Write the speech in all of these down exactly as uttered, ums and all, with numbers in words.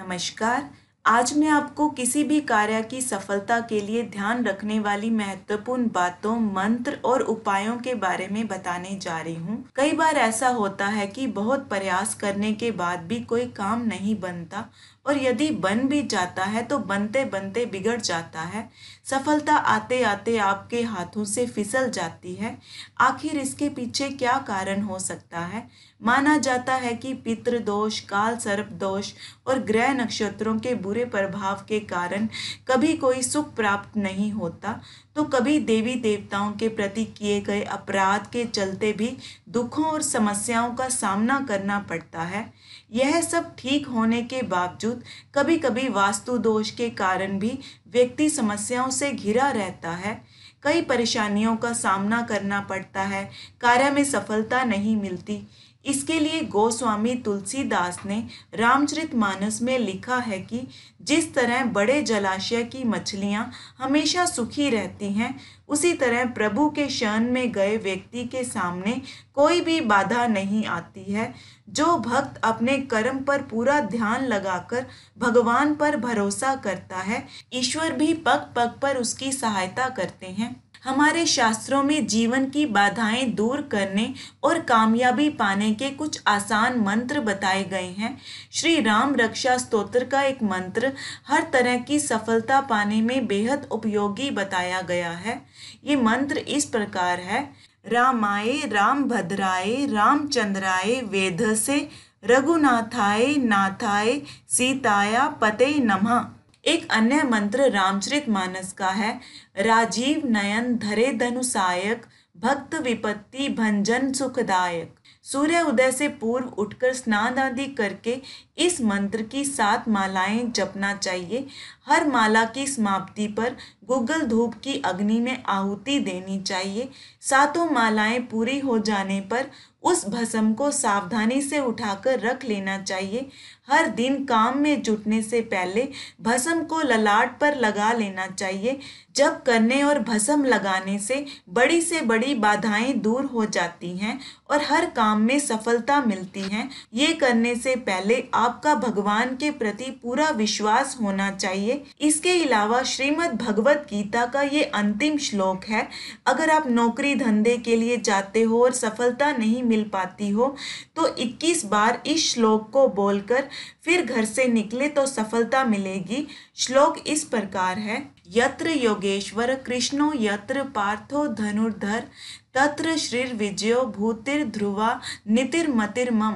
नमस्कार। आज मैं आपको किसी भी कार्य की सफलता के लिए ध्यान रखने वाली महत्वपूर्ण बातों, मंत्र और उपायों के बारे में बताने जा रही हूँ। कई बार ऐसा होता है कि बहुत प्रयास करने के बाद भी कोई काम नहीं बनता, और यदि बन भी जाता है तो बनते बनते बिगड़ जाता है। सफलता आते आते आपके हाथों से फिसल जाती है। आखिर इसके पीछे क्या कारण हो सकता है? माना जाता है कि पितृदोष, काल सर्प दोष और ग्रह नक्षत्रों के बुरे प्रभाव के कारण कभी कोई सुख प्राप्त नहीं होता, तो कभी देवी देवताओं के प्रति किए गए अपराध के चलते भी दुखों और समस्याओं का सामना करना पड़ता है। यह सब ठीक होने के बावजूद कभी कभी वास्तु दोष के कारण भी व्यक्ति समस्याओं से घिरा रहता है। कई परेशानियों का सामना करना पड़ता है, कार्य में सफलता नहीं मिलती। इसके लिए गोस्वामी तुलसीदास ने रामचरितमानस में लिखा है कि जिस तरह बड़े जलाशय की मछलियाँ हमेशा सूखी रहती हैं, उसी तरह प्रभु के शरण में गए व्यक्ति के सामने कोई भी बाधा नहीं आती है। जो भक्त अपने कर्म पर पूरा ध्यान लगाकर भगवान पर भरोसा करता है, ईश्वर भी पग पग पर उसकी सहायता करते हैं। हमारे शास्त्रों में जीवन की बाधाएं दूर करने और कामयाबी पाने के कुछ आसान मंत्र बताए गए हैं। श्री राम रक्षा स्तोत्र का एक मंत्र हर तरह की सफलता पाने में बेहद उपयोगी बताया गया है। ये मंत्र इस प्रकार है: रामाय राम भद्राय रामचंद्राय वेधसे रघुनाथाय नाथाय सीताया पते नमः। एक अन्य मंत्र रामचरितमानस का है: राजीव नयन धरे धनुषायक भक्त विपत्ति भंजन सुखदायक। सूर्य उदय से पूर्व उठकर स्नान आदि करके इस मंत्र की सात मालाएं जपना चाहिए। हर माला की समाप्ति पर गुग्गल धूप की अग्नि में आहुति देनी चाहिए। सातों मालाएं पूरी हो जाने पर उस भस्म को सावधानी से उठाकर रख लेना चाहिए। हर दिन काम में जुटने से पहले भस्म को ललाट पर लगा लेना चाहिए। जप करने और भस्म लगाने से बड़ी से बड़ी बाधाएं दूर हो जाती हैं और हर काम में सफलता मिलती है। ये करने से पहले आपका भगवान के प्रति पूरा विश्वास होना चाहिए। इसके अलावा श्रीमद् भगवत गीता का ये अंतिम श्लोक है: अगर आप नौकरी धंधे के लिए जाते हो और सफलता नहीं मिल पाती हो तो इक्कीस बार इस श्लोक को बोलकर फिर घर से निकले तो सफलता मिलेगी। श्लोक इस प्रकार है: यत्र योगेश्वर कृष्णो यत्र पार्थो धनुर्धर तत्र श्रीर विजयो भूतिर ध्रुवा नितिर्मतिर्मम।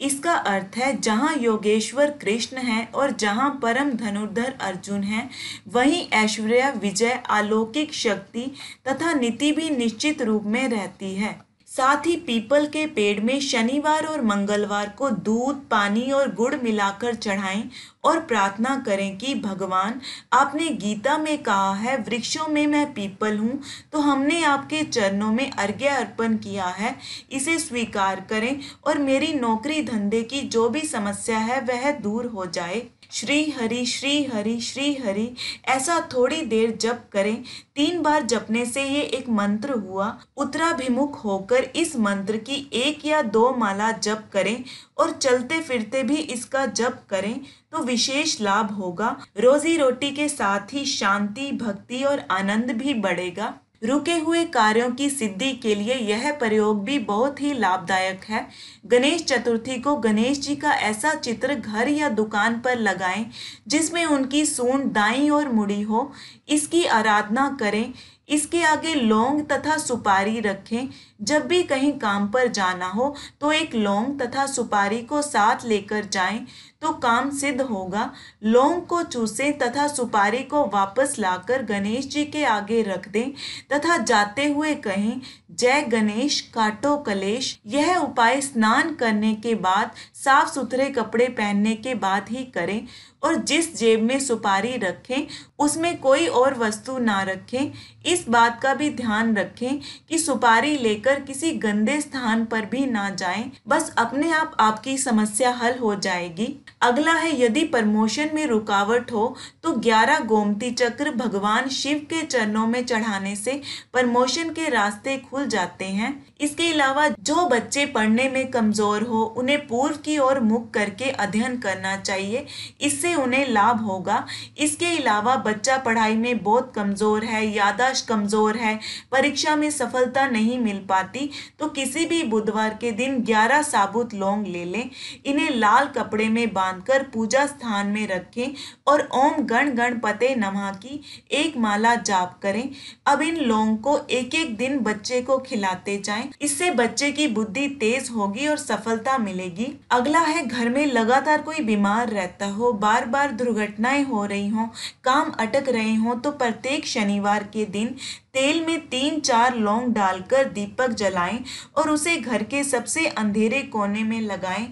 इसका अर्थ है जहाँ योगेश्वर कृष्ण हैं और जहाँ परम धनुर्धर अर्जुन हैं, वहीं ऐश्वर्य, विजय, अलौकिक शक्ति तथा नीति भी निश्चित रूप में रहती है। साथ ही पीपल के पेड़ में शनिवार और मंगलवार को दूध, पानी और गुड़ मिलाकर चढ़ाएं और प्रार्थना करें कि भगवान, आपने गीता में कहा है वृक्षों में मैं पीपल हूँ, तो हमने आपके चरणों में अर्घ्य अर्पण किया है, इसे स्वीकार करें और मेरी नौकरी धंधे की जो भी समस्या है वह दूर हो जाए। श्री हरि श्री हरि श्री हरि ऐसा थोड़ी देर जप करें। तीन बार जपने से ये एक मंत्र हुआ। उत्तराभिमुख होकर इस मंत्र की एक या दो माला जप करें और चलते फिरते भी इसका जप करें तो विशेष लाभ होगा। रोजी रोटी के साथ ही शांति, भक्ति और आनंद भी बढ़ेगा। रुके हुए कार्यों की सिद्धि के लिए यह प्रयोग भी बहुत ही लाभदायक है। गणेश चतुर्थी को गणेश जी का ऐसा चित्र घर या दुकान पर लगाएं जिसमें उनकी सूंड दाईं ओर मुड़ी हो। इसकी आराधना करें। इसके आगे लौंग तथा सुपारी रखें। जब भी कहीं काम पर जाना हो तो एक लौंग तथा सुपारी को साथ लेकर जाएं तो काम सिद्ध होगा। लौंग को चूसें तथा सुपारी को वापस लाकर गणेश जी के आगे रख दें तथा जाते हुए कहें, जय गणेश काटो कलेश। यह उपाय स्नान करने के बाद, साफ सुथरे कपड़े पहनने के बाद ही करें और जिस जेब में सुपारी रखें उसमें कोई और वस्तु ना रखें। इस बात का भी ध्यान रखें कि सुपारी लेकर लेकर किसी गंदे स्थान पर भी ना जाएं, बस अपने आप आपकी समस्या हल हो जाएगी। अगला है, यदि प्रमोशन में रुकावट हो तो ग्यारह गोमती चक्र भगवान शिव के चरणों में चढ़ाने से प्रमोशन के रास्ते खुल जाते हैं। इसके अलावा जो बच्चे पढ़ने में कमजोर हो उन्हें पूर्व की ओर मुख करके अध्ययन करना चाहिए, इससे उन्हें लाभ होगा। इसके अलावा बच्चा पढ़ाई में बहुत कमजोर है, याददाश्त कमजोर है, परीक्षा में सफलता नहीं मिल पाती, तो किसी भी बुधवार के दिन ग्यारह साबुत लौंग ले लें, इन्हें लाल कपड़े में बांधकर पूजा स्थान में रखें और ओम गण गणपते नमः की एक माला जाप करें। अब इन लौंग को एक एक दिन बच्चे को खिलाते जाएं, इससे बच्चे की बुद्धि तेज होगी और सफलता मिलेगी। अगला है, घर में लगातार कोई बीमार रहता हो, बार बार दुर्घटनाएं हो रही हो, काम अटक रहे हो, तो प्रत्येक शनिवार के दिन तेल में तीन चार लौंग डालकर दीपक जलाएं और उसे घर के सबसे अंधेरे कोने में लगाएं।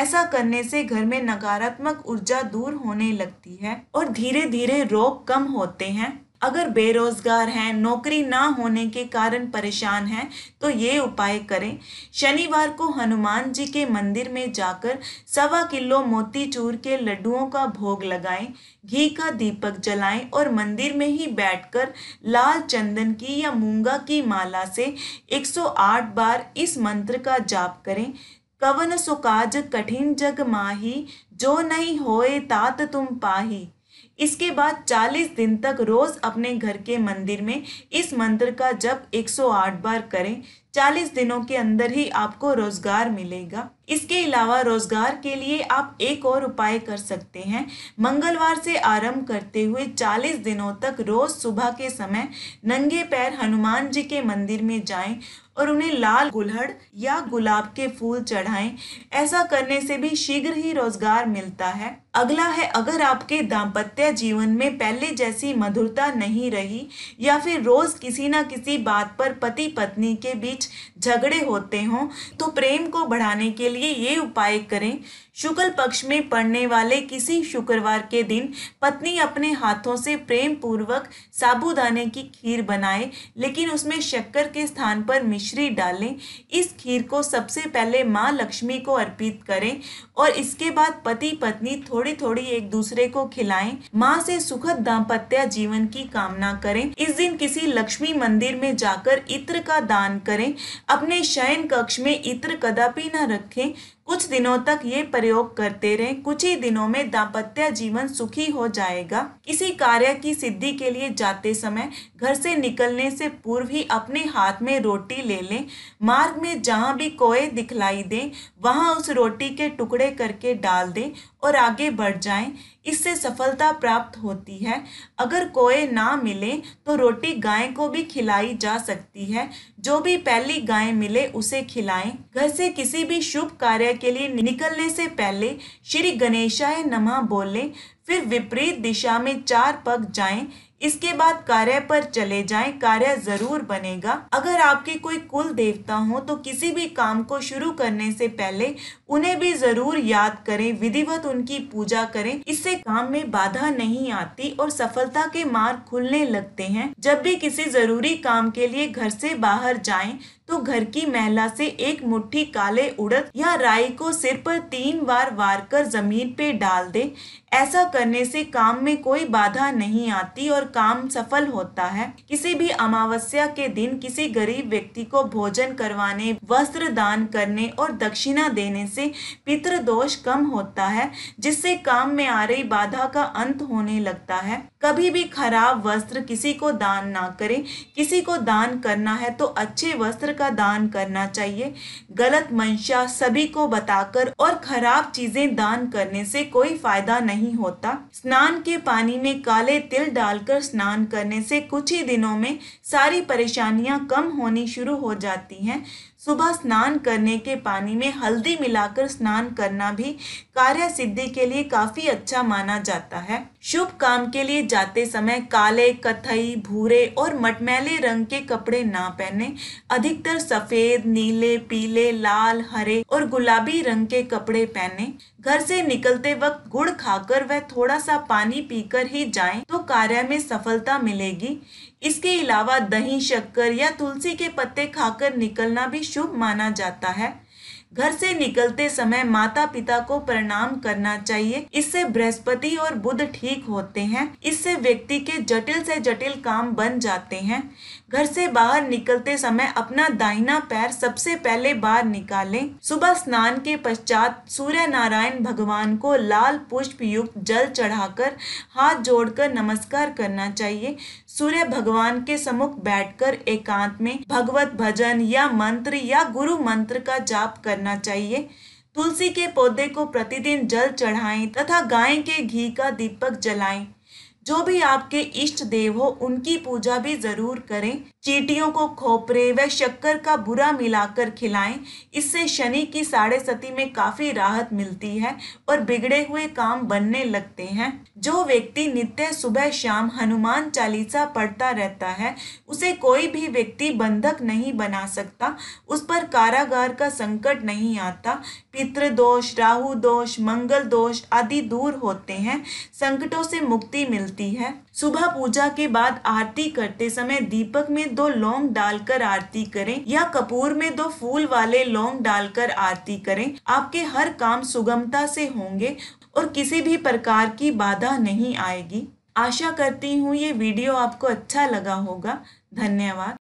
ऐसा करने से घर में नकारात्मक ऊर्जा दूर होने लगती है और धीरे धीरे रोग कम होते हैं। अगर बेरोजगार हैं, नौकरी ना होने के कारण परेशान हैं, तो ये उपाय करें। शनिवार को हनुमान जी के मंदिर में जाकर सवा किलो मोतीचूर के लड्डुओं का भोग लगाएं, घी का दीपक जलाएं और मंदिर में ही बैठकर लाल चंदन की या मूंगा की माला से एक सौ आठ बार इस मंत्र का जाप करें। कवन सो काज कठिन जग माही, जो नहीं होए तात तुम पाही। इसके बाद चालीस दिन तक रोज अपने घर के मंदिर में इस मंत्र का जप एक सौ आठ बार करें। चालीस दिनों के अंदर ही आपको रोजगार मिलेगा। इसके अलावा रोजगार के लिए आप एक और उपाय कर सकते हैं। मंगलवार से आरंभ करते हुए चालीस दिनों तक रोज सुबह के समय नंगे पैर हनुमान जी के मंदिर में जाएं और उन्हें लाल गुलहड़ या गुलाब के फूल चढ़ाएं। ऐसा करने से भी शीघ्र ही रोजगार मिलता है। अगला है, अगर आपके दाम्पत्य जीवन में पहले जैसी मधुरता नहीं रही या फिर रोज किसी न किसी बात पर पति पत्नी के बीच झगड़े होते हों, तो प्रेम को बढ़ाने के लिए ये उपाय करें। शुक्ल पक्ष में पड़ने वाले किसी शुक्रवार के दिन पत्नी अपने हाथों से प्रेम पूर्वक साबूदाने की खीर बनाए, लेकिन उसमें शक्कर के स्थान पर मिश्री डालें। इस खीर को सबसे पहले माँ लक्ष्मी को अर्पित करें और इसके बाद पति पत्नी थोड़ी थोड़ी एक दूसरे को खिलाएं। माँ से सुखद दाम्पत्य जीवन की कामना करें। इस दिन किसी लक्ष्मी मंदिर में जाकर इत्र का दान करें। अपने शयन कक्ष में इत्र कदापि न रखें। कुछ दिनों तक ये प्रयोग करते रहें, कुछ ही दिनों में दाम्पत्य जीवन सुखी हो जाएगा। किसी कार्य की सिद्धि के लिए जाते समय घर से निकलने से पूर्व ही अपने हाथ में रोटी ले लें। मार्ग में जहाँ भी कोए दिखलाई दें वहाँ उस रोटी के टुकड़े करके डाल दें और आगे बढ़ जाएं। इससे सफलता प्राप्त होती है। अगर कोए ना मिले तो रोटी गाय को भी खिलाई जा सकती है। जो भी पहली गाय मिले उसे खिलाएं। घर से किसी भी शुभ कार्य के लिए निकलने से पहले श्री गणेशाय नमः बोलें, फिर विपरीत दिशा में चार पग जाएं। इसके बाद कार्य पर चले जाएं, कार्य जरूर बनेगा। अगर आपके कोई कुल देवता हो तो किसी भी काम को शुरू करने से पहले उन्हें भी जरूर याद करें, विधिवत उनकी पूजा करें। इससे काम में बाधा नहीं आती और सफलता के मार्ग खुलने लगते हैं। जब भी किसी जरूरी काम के लिए घर से बाहर जाएं तो घर की महिला से एक मुट्ठी काले उड़द या राई को सिर पर तीन बार वार कर जमीन पे डाल दे। ऐसा करने से काम में कोई बाधा नहीं आती और काम सफल होता है। किसी भी अमावस्या के दिन किसी गरीब व्यक्ति को भोजन करवाने, वस्त्र दान करने और दक्षिणा देने से पितृ दोष कम होता है, जिससे काम में आ रही बाधा का अंत होने लगता है। कभी भी खराब वस्त्र किसी को दान ना करें। किसी को दान करना है तो अच्छे वस्त्र का दान करना चाहिए। गलत मंशा सभी को बताकर और खराब चीजें दान करने से कोई फायदा नहीं होता। स्नान के पानी में काले तिल डालकर स्नान करने से कुछ ही दिनों में सारी परेशानियां कम होनी शुरू हो जाती हैं। सुबह स्नान करने के पानी में हल्दी मिलाकर स्नान करना भी कार्य सिद्धि के लिए काफी अच्छा माना जाता है। शुभ काम के लिए जाते समय काले, कथई, भूरे और मटमैले रंग के कपड़े ना पहने। अधिकतर सफेद, नीले, पीले, लाल, हरे और गुलाबी रंग के कपड़े पहने। घर से निकलते वक्त गुड़ खाकर वह थोड़ा सा पानी पीकर ही जाएं तो कार्य में सफलता मिलेगी। इसके अलावा दही, शक्कर या तुलसी के पत्ते खाकर निकलना भी शुभ माना जाता है। घर से निकलते समय माता पिता को प्रणाम करना चाहिए, इससे बृहस्पति और बुध ठीक होते हैं। इससे व्यक्ति के जटिल से जटिल काम बन जाते हैं। घर से बाहर निकलते समय अपना दाहिना पैर सबसे पहले बाहर निकालें। सुबह स्नान के पश्चात सूर्य नारायण भगवान को लाल पुष्प युक्त जल चढ़ाकर हाथ जोड़कर नमस्कार करना चाहिए। सूर्य भगवान के सम्मुख बैठकर एकांत में भगवत भजन या मंत्र या गुरु मंत्र का जाप करना चाहिए। तुलसी के पौधे को प्रतिदिन जल चढ़ाएं तथा गाय के घी का दीपक जलाएं। जो भी आपके इष्ट देव हो उनकी पूजा भी जरूर करें। चींटियों को खोपरे व शक्कर का बुरा मिलाकर खिलाएं, इससे शनि की साढ़े सती में काफी राहत मिलती है और बिगड़े हुए काम बनने लगते हैं। जो व्यक्ति नित्य सुबह शाम हनुमान चालीसा पढ़ता रहता है उसे कोई भी व्यक्ति बंधक नहीं बना सकता, उस पर कारागार का संकट नहीं आता। पितृदोष, राहु दोष, मंगल दोष आदि दूर होते हैं, संकटों से मुक्ति मिलती है। सुबह पूजा के बाद आरती करते समय दीपक में दो लौंग डालकर आरती करें या कपूर में दो फूल वाले लौंग डालकर आरती करें। आपके हर काम सुगमता से होंगे और किसी भी प्रकार की बाधा नहीं आएगी। आशा करती हूँ ये वीडियो आपको अच्छा लगा होगा। धन्यवाद।